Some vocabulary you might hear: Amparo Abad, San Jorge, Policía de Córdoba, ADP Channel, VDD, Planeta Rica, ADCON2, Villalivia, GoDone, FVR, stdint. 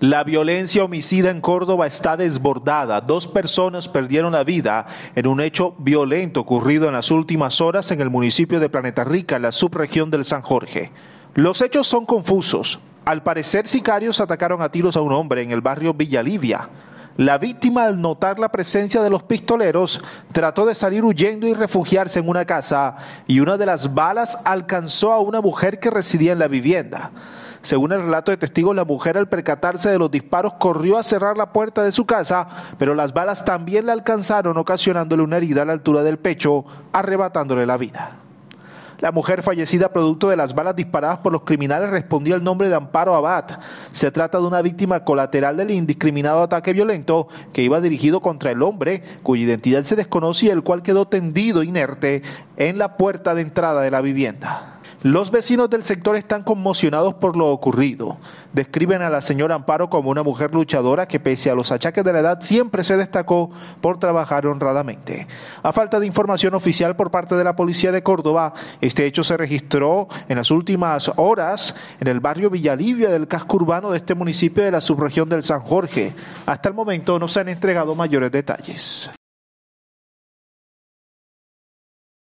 La violencia homicida en Córdoba está desbordada. 2 personas perdieron la vida en un hecho violento ocurrido en las últimas horas en el municipio de Planeta Rica, la subregión del San Jorge. Los hechos son confusos. Al parecer, sicarios atacaron a tiros a un hombre en el barrio Villalivia. La víctima, al notar la presencia de los pistoleros, trató de salir huyendo y refugiarse en una casa, y una de las balas alcanzó a una mujer que residía en la vivienda. Según el relato de testigos, la mujer, al percatarse de los disparos, corrió a cerrar la puerta de su casa, pero las balas también la alcanzaron, ocasionándole una herida a la altura del pecho, arrebatándole la vida. La mujer fallecida producto de las balas disparadas por los criminales respondía al nombre de Amparo Abad. Se trata de una víctima colateral del indiscriminado ataque violento que iba dirigido contra el hombre, cuya identidad se desconoce y el cual quedó tendido inerte en la puerta de entrada de la vivienda. Los vecinos del sector están conmocionados por lo ocurrido. Describen a la señora Amparo como una mujer luchadora que, pese a los achaques de la edad, siempre se destacó por trabajar honradamente. A falta de información oficial por parte de la Policía de Córdoba, este hecho se registró en las últimas horas en el barrio Villalivia del casco urbano de este municipio de la subregión del San Jorge. Hasta el momento no se han entregado mayores detalles.